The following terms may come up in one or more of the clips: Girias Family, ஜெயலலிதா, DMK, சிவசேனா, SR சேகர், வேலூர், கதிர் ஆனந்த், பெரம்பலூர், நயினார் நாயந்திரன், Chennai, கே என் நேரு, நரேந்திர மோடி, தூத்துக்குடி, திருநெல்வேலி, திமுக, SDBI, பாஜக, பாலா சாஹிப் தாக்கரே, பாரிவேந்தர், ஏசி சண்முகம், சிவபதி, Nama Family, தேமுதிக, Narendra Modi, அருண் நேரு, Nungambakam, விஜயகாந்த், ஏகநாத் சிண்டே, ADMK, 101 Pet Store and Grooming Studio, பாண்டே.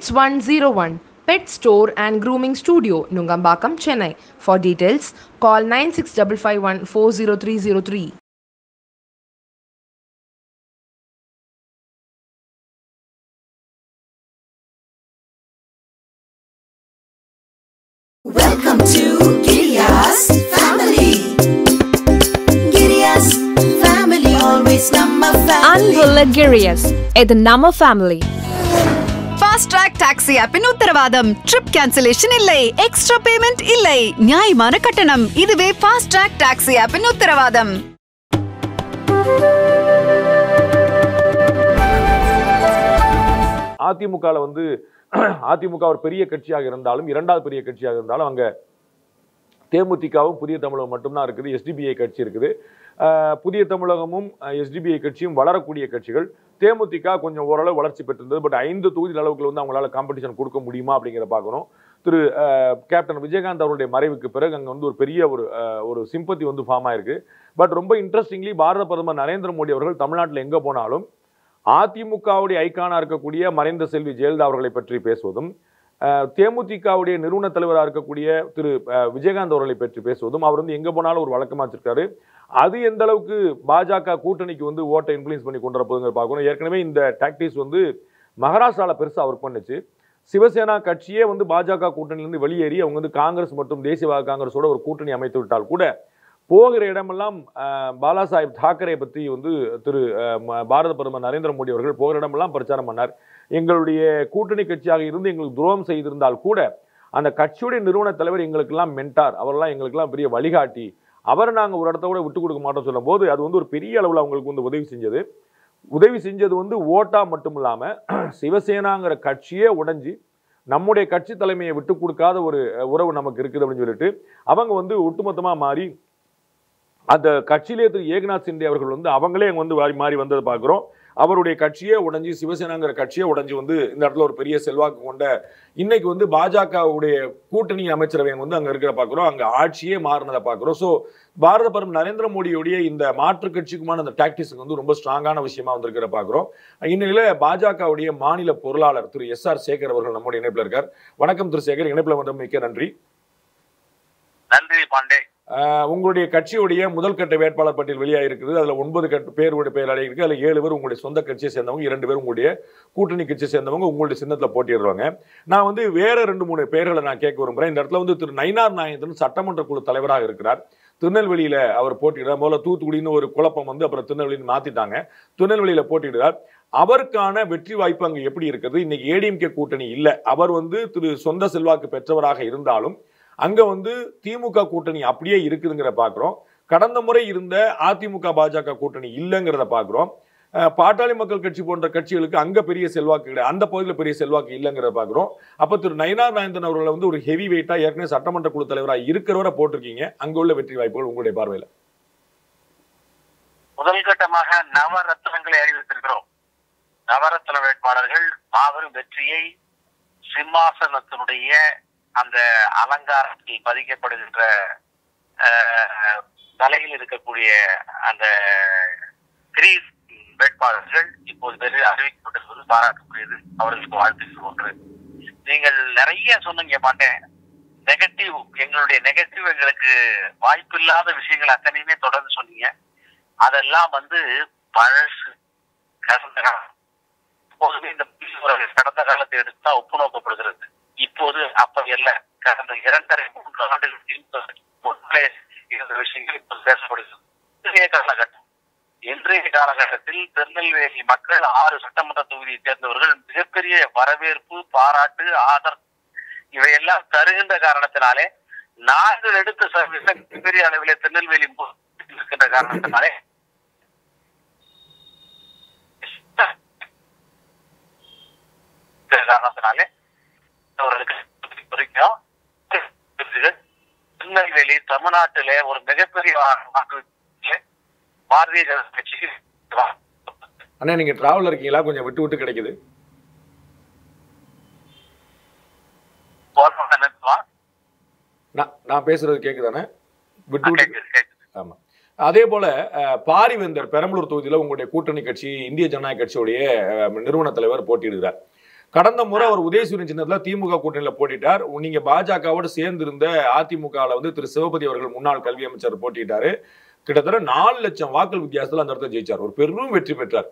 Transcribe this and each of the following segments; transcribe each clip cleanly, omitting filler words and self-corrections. It's 101 Pet Store and Grooming Studio, Nungambakam, Chennai. For details, call 9655140303. Welcome to Girias Family. Girias Family, always Nama Family. Angulla Girias, at the Nama Family. Fast Track Taxi app in Uttarvadam. Trip cancellation illai, extra payment illai, nyayamana kattanam. Iduve Fast Track Taxi app in Uttarvadam. ADMKல வந்து ADMK ஒரு பெரிய கட்சியாக இருந்தாலும் இரண்டாவது பெரிய கட்சியாக இருந்தாலும் அங்க தேமுதிகவும் புதிய தமிழகம் மட்டும் தான் இருக்குது. SDBI கட்சி இருக்குது. புதிய தமிழகமும் SDBI கட்சியும் வளரக்கூடிய கட்சிகள். தேமுதிக கொஞ்சம் ஓரளவு வளர்ச்சி பெற்றிருந்தது பட் 5 தொகுதி அளவுக்குள்ள வந்து அவங்களால காம்படிஷன் கொடுக்க முடியுமா அப்படிங்கற பார்க்கறோம். திரு கேப்டன் விஜயகாந்த் அவருடைய மறைவுக்கு பிறகு அங்க வந்து ஒரு பெரிய ஒரு சிம்பத்தி வந்து ஃபார்ம் ஆயிருக்கு. பட் ரொம்ப இன்ட்ரஸ்டிங்லி பாரத பிரதமர் நரேந்திர மோடி அவர்கள் தமிழ்நாட்டுல எங்க போனாலும் ஆதிமுகவுடைய ஐகானா இருக்கக்கூடிய மறைந்த செல்வி ஜெயலலிதா அவர்களை பற்றி பேசுவதும் தேமுதிகவுடைய நிறுவன தலைவரா இருக்கக்கூடிய திரு விஜயகாந்த் அவர்களை பற்றி பேசுவதும் அவர் வந்து எங்க போனாலும் ஒரு வழக்கமா வச்சிருக்காரு. அது எந்த அளவுக்கு பாஜாகா கூட்டணிக்கு வந்து ஓட்டை இன்ஃப்ளூயன்ஸ் பண்ணி கொண்டு வரப்போதுங்க பார்க்கணும். ஏற்கனவே இந்த டாக்டிக்ஸ் வந்து மகாராஷ்டிரால பெருசா வர்க் பண்ணுச்சு. சிவசேனா கட்சியே வந்து பாஜாகா கூட்டணியிலிருந்து வெளியேறி அவங்க வந்து காங்கிரஸ் மற்றும் தேசியவாத காங்கிரஸோட ஒரு கூட்டணி அமைத்து விட்டால் கூட போகிற இடமெல்லாம் பாலா சாஹிப் தாக்கரே பற்றி வந்து திரு பாரத பிரதமர் நரேந்திர மோடி அவர்கள் போகிற இடமெல்லாம் பிரச்சாரம் பண்ணார். எங்களுடைய கூட்டணி கட்சியாக இருந்து எங்களுக்கு துரோகம் செய்திருந்தால் கூட அந்த கட்சியுடைய நிறுவன தலைவர் எங்களுக்கெல்லாம் மென்டார், அவரெல்லாம் எங்களுக்கெல்லாம் பெரிய வழிகாட்டி, அவரை நாங்கள் ஒரு இடத்தோட விட்டு கொடுக்க மாட்டோம் சொல்லும்போது அது வந்து ஒரு பெரிய அளவில் அவங்களுக்கு வந்து உதவி செஞ்சது வந்து ஓட்டா மட்டும் இல்லாமல் சிவசேனாங்கிற கட்சியே உடைஞ்சி நம்முடைய கட்சி தலைமையை விட்டு கொடுக்காத ஒரு உறவு நமக்கு இருக்குது அப்படின்னு சொல்லிட்டு அவங்க வந்து ஒட்டுமொத்தமாக மாறி அந்த கட்சியிலே திரு ஏகநாத் சிண்டே அவர்கள் வந்து அவங்களே அங்கே வந்து மாறி வந்ததை பார்க்குறோம். அவருடைய கட்சியே உடைஞ்சி சிவசேனாங்கிற கட்சியை உடைஞ்சி வந்து இந்த இடத்துல ஒரு பெரிய செல்வாக்கு கொண்ட இன்னைக்கு வந்து பாஜகவுடைய கூட்டணி அமைச்சரவை வந்து அங்கே இருக்கிற பார்க்குறோம். அங்கே ஆட்சியே மாறினதை பார்க்குறோம். ஸோ பாரத பிரதமர் நரேந்திர மோடியுடைய இந்த மாற்றுக் கட்சிக்குமான அந்த டாக்டிக்ஸுக்கு வந்து ரொம்ப ஸ்ட்ராங்கான விஷயமா வந்திருக்கிற பார்க்குறோம். இந்நிலையில பாஜகவுடைய மாநில பொருளாளர் திரு SR சேகர் அவர்கள் நம்முடைய இணைப்பில் இருக்கார். வணக்கம் திரு சேகர், இணைப்பில் வந்து மிக்க நன்றி. நன்றி பாண்டே. உங்களுடைய கட்சியுடைய முதல் கட்ட வேட்பாளர் பட்டியல் வெளியாகிருக்குது. அதில் 9 பேருடைய பெயர் அடையிருக்கு. அதில் 7 பேர் உங்களுடைய சொந்த கட்சியை சேர்ந்தவங்க, 2 பேர் உங்களுடைய கூட்டணி கட்சியை சேர்ந்தவங்க உங்களுடைய சின்னத்தில் போட்டிடுறாங்க. நான் வந்து வேற 2-3 பேர்களை நான் கேட்க விரும்புகிறேன். இந்த இடத்துல வந்து திரு நயினார் நாயந்திரன் சட்டமன்ற குழு தலைவராக இருக்கிறார். திருநெல்வேலியில அவர் போட்டிடுறார். முதல்ல தூத்துக்குடின்னு ஒரு குழப்பம் வந்து அப்புறம் திருநெல்வேலின்னு மாத்திட்டாங்க. திருநெல்வேலியில போட்டிடுறார். அவருக்கான வெற்றி வாய்ப்பு அங்கே எப்படி இருக்குது? இன்னைக்கு ADMK கூட்டணி இல்லை. அவர் வந்து திரு சொந்த செல்வாக்கு பெற்றவராக இருந்தாலும் அங்க வந்து திமுக கூட்டணி அப்படியே இருக்குதுங்கிற பாக்குறோம். கடந்த முறை இருந்த ADMK பாஜக கூட்டணி இல்லைங்கிறத பாக்குறோம். பாட்டாளி மக்கள் கட்சி போன்ற கட்சிகளுக்கு அங்க பெரிய செல்வாக்கு கிடையாது, அந்த பகுதியில் பெரிய செல்வாக்கு இல்லைங்கிறத பாக்குறோம். அப்ப திரு நயினார் நாயந்தன் அவர்களை வந்து ஒரு ஹெவி வெயிட்டா ஏற்கனவே சட்டமன்ற குழு தலைவராக இருக்கிறவரை போட்டிருக்கீங்க. அங்க உள்ள வெற்றி வாய்ப்புகள் உங்களுடைய பார்வையில? முதல் கட்டமாக நவரத்னங்களை அறிவித்திருக்கிறோம். நவரத்ன வேட்பாளர்கள் மாபெரும் வெற்றியை சிம்மாசனத்தினுடைய அந்த அலங்காரத்தில் பதிக்கப்படுகின்ற தலையில் இருக்கக்கூடிய அந்த கிரீஸ் வேட்பாளர்கள் இப்போது அறிவிக்கப்பட்டிருப்பது பாராட்டக்கூடியது. அவர்களுக்கு வாழ்த்து ஒன்று. நீங்கள் நிறைய சொன்னீங்க மாட்டேன். நெகட்டிவ், எங்களுடைய நெகட்டிவ், எங்களுக்கு வாய்ப்பு இல்லாத விஷயங்கள் அத்தனையுமே தொடர்ந்து சொன்னீங்க. அதெல்லாம் வந்து பழசு. கடந்த காலம் எப்போதுமே இந்த கடந்த காலத்தை எடுத்துதான் ஒப்பு நோக்கப்படுகிறது. இப்போது அப்படி அல்ல. கடந்த 2.5-3 ஆண்டுகள் விஷயங்கள் இப்போது பேசப்படுகிறது. இன்றைய காலகட்டம், இன்றைய காலகட்டத்தில் திருநெல்வேலி மக்கள் 6 சட்டமன்ற தொகுதியை சேர்ந்தவர்கள் மிகப்பெரிய வரவேற்பு, பாராட்டு, ஆதரவு இவையெல்லாம் தருகின்ற காரணத்தினாலே நாங்கள் எடுத்த சர்வீஸ் மிகப்பெரிய அளவிலே திருநெல்வேலி இருக்கின்ற காரணத்தினாலே திருநெல்வேலி தமிழ்நாட்டிலே ஒரு மிகப்பெரிய பாரதிய ஜனதா கட்சிக்கு. அண்ணா நீங்க டிராவல் இருக்கீங்களா? கொஞ்சம் விட்டு விட்டு கிடைக்குது. நான் பேசுறது கேக்குதானே? விட்டு விட்டு. ஆமா, அதே போல பாரிவேந்தர் பெரம்பலூர் தொகுதியில உங்களுடைய கூட்டணி கட்சி இந்திய ஜனநாயக கட்சியுடைய நிறுவன தலைவர் போட்டியிடுகிறார். கடந்த முறை அவர் உதயசூரியன் சின்னத்துல திமுக கூட்டணியில போட்டிட்டார். நீங்க பாஜகவோடு சேர்ந்து இருந்த அதிமுகல வந்து திரு சிவபதி அவர்கள் முன்னாள் கல்வி அமைச்சர் போட்டிட்டாரு. கிட்டத்தட்ட 4 லட்சம் வாக்கள் வித்தியாசத்துல அந்த இடத்துல ஜெயிச்சார். ஒரு பெரும் வெற்றி பெற்றார்.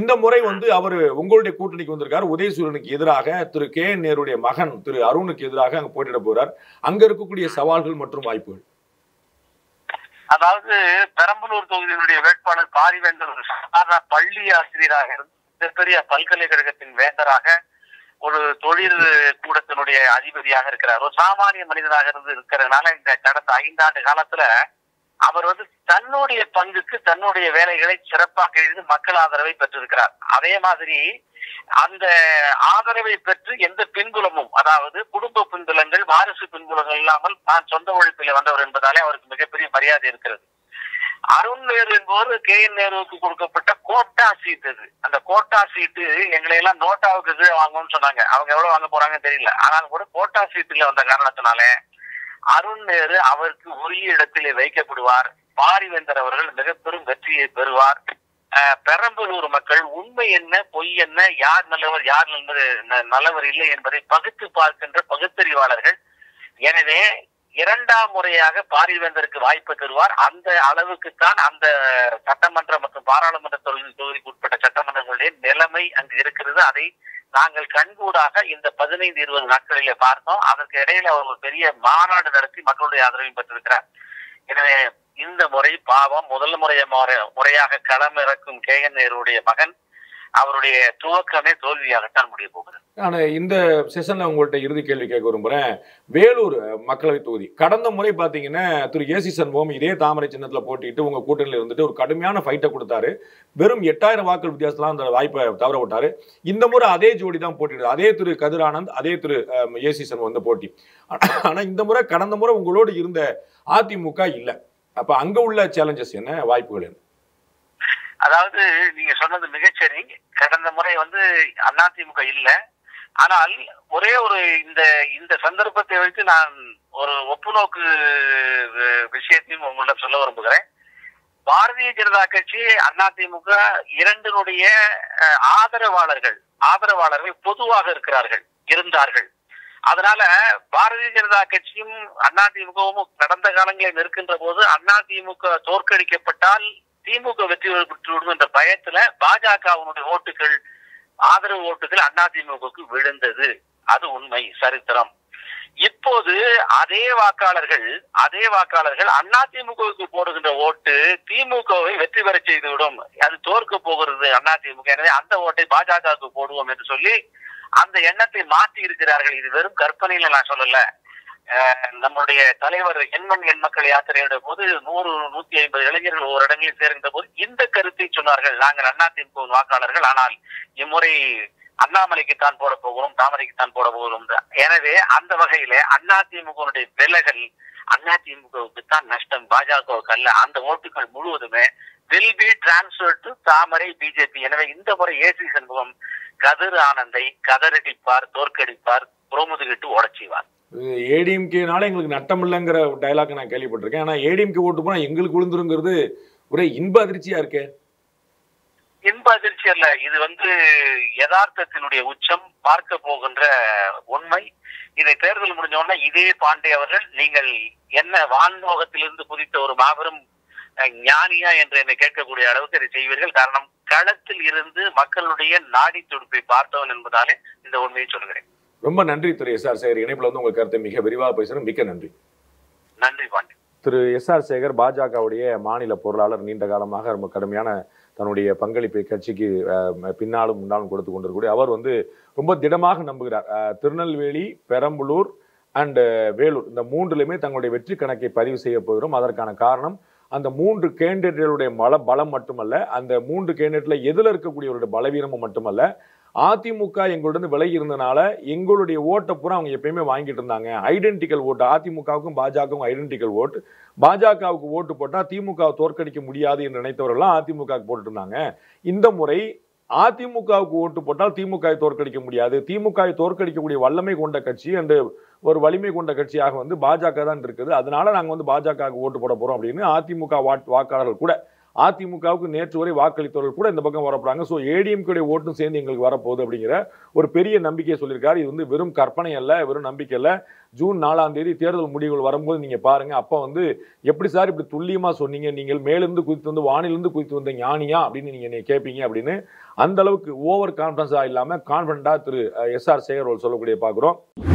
இந்த முறை வந்து அவர் உங்களுடைய கூட்டணிக்கு வந்திருக்கார். உதயசூரியனுக்கு எதிராக திரு கே என் நேருடைய மகன் திரு அருணுக்கு எதிராக அங்க போட்டிட போறார். அங்க இருக்கக்கூடிய சவால்கள் மற்றும் வாய்ப்புகள். அதாவது பெரம்பலூர் தொகுதியினுடைய வேட்பாளர் பாரிவேந்தர் ஒரு சாதாரண பள்ளி ஆசிரியராக இருந்து மிகப்பெரிய பல்கலைக்கழகத்தின் வேந்தராக ஒரு தொழில் கூடத்தினுடைய அதிபதியாக இருக்கிறார். ஒரு சாமானிய மனிதனாக இருந்து இருக்கிறதுனால இந்த கடந்த 5 ஆண்டு காலத்துல அவர் வந்து தன்னுடைய பங்குக்கு தன்னுடைய வேலைகளை சிறப்பாக இருந்து மக்கள் ஆதரவை பெற்றிருக்கிறார். அதே மாதிரி அந்த ஆதரவை பெற்று எந்த பின்புலமும், அதாவது குடும்ப பின்புலங்கள் வாரிசு பின்புலங்கள் இல்லாமல் தான் சொந்த உழைப்பில் வந்தவர் என்பதாலே அவருக்கு மிகப்பெரிய மரியாதை இருக்கிறது. அருண் நேரு என்பவர் கே என் நேருவுக்கு கொடுக்கப்பட்ட கோட்டா சீட் அது. அந்த கோட்டா சீட்டு எங்களை எல்லாம் நோட்டாவுக்கு கீழே வாங்கணும்னு சொன்னாங்க. அவங்க எவ்வளவு வாங்க போறாங்கன்னு தெரியல. ஆனாலும் கூட கோட்டா சீட்டுல வந்த காரணத்தினால அருண் நேரு அவருக்கு உரிய இடத்திலே வைக்கப்படுவார். பாரிவேந்தர் அவர்கள் மிக பெரும் வெற்றியை பெறுவார். பெரம்பலூர் மக்கள் உண்மை என்ன, பொய் என்ன, யார் நல்லவர் யார் நல்லவர் இல்லை என்பதை பகுத்து பார்க்கின்ற பகுத்தறிவாளர்கள். எனவே 2ஆம் முறையாக பாரிவேந்தருக்கு வாய்ப்பு தருவார். அந்த அளவுக்குத்தான் அந்த சட்டமன்ற மற்றும் பாராளுமன்ற தொகுதிக்கு உட்பட்ட சட்டமன்றங்களுடைய நிலைமை அங்கு இருக்கிறது. அதை நாங்கள் கண்கூடாக இந்த 15-20 நாட்களிலே பார்த்தோம். அதற்கு இடையில அவர் ஒரு பெரிய மாநாடு நடத்தி மக்களுடைய ஆதரவையும் பெற்றிருக்கிறார். எனவே இந்த முறை பாவம் முதல் முறையாக களமிறக்கும் கே என் நேருடைய மகன் அவருடைய துவக்கமே தோல்வியாகத்தான் முடிய போகுது. ஆனா இந்த செஷன்ல உங்கள்கிட்ட இறுதி கேள்வி கேட்க விரும்புறேன். வேலூர் மக்களவை தொகுதி கடந்த முறை பாத்தீங்கன்னா திரு ஏசி சண்முகம் இதே தாமரை சின்னத்துல போட்டிட்டு உங்க கூட்டணியில வந்துட்டு ஒரு கடுமையான ஃபைட்டை கொடுத்தாரு. வெறும் 8000 வாக்கள் வித்தியாசத்துல அந்த வாய்ப்பை தவற விட்டாரு. இந்த முறை அதே ஜோடி தான் போட்டிடுது. அதே திரு கதிரானந்த், அதே திரு ஏசி சண்முகம் வந்து போட்டி. ஆனா இந்த முறை கடந்த முறை உங்களோடு இருந்த அதிமுக இல்லை. அப்ப அங்க உள்ள சேலஞ்சஸ் என்ன, வாய்ப்புகள் என்ன? அதாவது நீங்க சொன்னது மிகச்சரி. கடந்த முறை வந்து அதிமுக இல்லை. ஆனால் ஒரே ஒரு இந்த சந்தர்ப்பத்தை வைத்து நான் ஒரு ஒப்புநோக்கு விஷயத்தையும் உங்களிடம் சொல்ல விரும்புகிறேன். பாரதிய ஜனதா கட்சி அதிமுக இரண்டினுடைய ஆதரவாளர்கள் பொதுவாக இருந்தார்கள். அதனால பாரதிய ஜனதா கட்சியும் அதிமுகவும் கடந்த காலங்களில் நிற்கின்ற போது அதிமுக தோற்கடிக்கப்பட்டால் திமுக வெற்றி பெற்றுவிடும் என்ற பயத்துல பாஜகவுடைய ஓட்டுகள், ஆதரவு ஓட்டுகள் அதிமுகவுக்கு விழுந்தது. அது உண்மை, சரித்திரம். இப்போது அதே வாக்காளர்கள் அதிமுகவுக்கு போடுகின்ற ஓட்டு திமுகவை வெற்றி பெற செய்துவிடும், அது தோற்க போகிறது அதிமுக, எனவே அந்த ஓட்டை பாஜகவுக்கு போடுவோம் என்று சொல்லி அந்த எண்ணத்தை மாற்றி இருக்கிறார்கள். இது வெறும் கற்பனையில நான் சொல்லல. நம்முடைய தலைவர் எண்மக்கள் யாத்திரையிடும் போது 100-150 இளைஞர்கள் ஒரு இடங்களில் சேர்ந்த போது இந்த கருத்தை சொன்னார்கள். நாங்கள் அதிமுக வாக்காளர்கள், ஆனால் இம்முறை அண்ணாமலைக்குத்தான் போட போகிறோம், தாமரைக்குத்தான் போட போகிறோம். எனவே அந்த வகையில அதிமுகவுடைய விலகல் அதிமுகவுக்குத்தான் நஷ்டம், பாஜகவுக்கு அல்ல. அந்த ஓட்டுகள் முழுவதுமே வில் பி டிரான்ஸ்பர் டு தாமரை பிஜேபி. எனவே இந்த முறை ஏசி சண்முகம் கதிர் ஆனந்தை கதறடிப்பார், தோற்கடிப்பார், புறமுதுகிட்டு உடச்சிவார். ஏடிஎம்கேனால எங்களுக்கு நட்டம் இல்லைங்கிற டைலாக் நான் கேள்விப்பட்டிருக்கேன். ஆனா ஏடிஎம்கே ஓட்டு போனா எங்களுக்கு விழுந்துருங்கிறது ஒரே இன்ப அதிர்ச்சியா இருக்கே. இன்ப அதிர்ச்சி அல்ல, இது வந்து யதார்த்தத்தினுடைய உச்சம், பார்க்க போகின்ற உண்மை. இதை தேர்தல் முடிஞ்சோன்னா இதே பாண்டே அவர்கள் நீங்கள் என்ன வான்மோகத்திலிருந்து குதித்த ஒரு மாபெரும் ஞானியா என்று என்னை கேட்கக்கூடிய அளவுக்கு இதை செய்வீர்கள். காரணம், களத்தில் இருந்து மக்களுடைய நாடி துடிப்பை பார்த்தவன் என்பதாலே இந்த உண்மையை சொல்கிறேன். ரொம்ப நன்றி திரு எஸ் ஆர் சேகர். இணைப்புல வந்து உங்க கருத்தை மிக விரிவாக பேசுறோம். மிக்க நன்றி. நன்றி பாண்டி. திரு எஸ் ஆர் சேகர் பாஜகவுடைய மாநில பொருளாளர், நீண்ட காலமாக ரொம்ப கடுமையான தன்னுடைய பங்களிப்பை கட்சிக்கு பின்னாலும் முன்னாலும் கொடுத்து கொண்டிருக்கூடிய அவர் வந்து ரொம்ப திடமாக நம்புகிறார். திருநெல்வேலி, பெரம்பலூர் அண்டு வேலூர் இந்த 3லுமே தங்களுடைய வெற்றி கணக்கை பதிவு செய்ய போகிறோம். அதற்கான காரணம் அந்த 3 கேண்டிடேட்டுடைய பலம் மட்டுமல்ல, அந்த 3 கேண்டிடேட்ல எதில் இருக்கக்கூடியவருடைய பலவீனமும் மட்டுமல்ல, அதிமுக எங்களுடன் விலகி இருந்தனால எங்களுடைய ஓட்டை பூரா அவங்க எப்பயுமே வாங்கிட்டு இருந்தாங்க. ஐடென்டிக்கல் ஓட்டு, அதிமுகவுக்கும் பாஜகவுக்கும் ஐடென்டிக்கல் ஓட்டு. பாஜகவுக்கு ஓட்டு போட்டால் திமுக தோற்கடிக்க முடியாது என்று நினைத்தவர்கள்லாம் அதிமுகவுக்கு போட்டுட்டு இருந்தாங்க. இந்த முறை அதிமுகவுக்கு ஓட்டு போட்டால் திமுக தோற்கடிக்க முடியாது, திமுக தோற்கடிக்கக்கூடிய வல்லமை கொண்ட கட்சி அண்டு ஒரு வலிமை கொண்ட கட்சியாக வந்து பாஜக தான் இருக்குது, அதனால நாங்கள் வந்து பாஜகவுக்கு ஓட்டு போட போகிறோம் அப்படின்னு அதிமுக வாக்காளர்கள் கூட அதிமுகவுக்கு நேற்று வரை வாக்களித்தவர்கள் கூட இந்த பக்கம் வரப்றாங்க. சோ ஏடிஎம்கே உடைய ஓட்டும் சேர்ந்து எங்களுக்கு வர போகுது அப்படிங்கற ஒரு பெரிய நம்பிக்கையை சொல்லிருக்காரு. இது வந்து வெறும் கற்பனை அல்ல, வெறும் நம்பிக்கை இல்ல. ஜூன் 4ஆம் தேதி தேர்தல் முடிவுகள் வரும்போது நீங்க பாருங்க. அப்ப வந்து எப்படி சார் இப்படி துல்லியமா சொன்னீங்க, நீங்கள் மேல இருந்து குதித்து வந்து வானில இருந்து குதித்து வந்த ஞானியா அப்படினு நீங்க என்ன கேப்பீங்க அப்படினு அந்த அளவுக்கு ஓவர் கான்ஃபிடன்ஸா இல்லாம கான்ஃபிடண்டா திரு எஸ்ஆர் சேகர் சொல்லக்கூடிய பாக்குறோம்.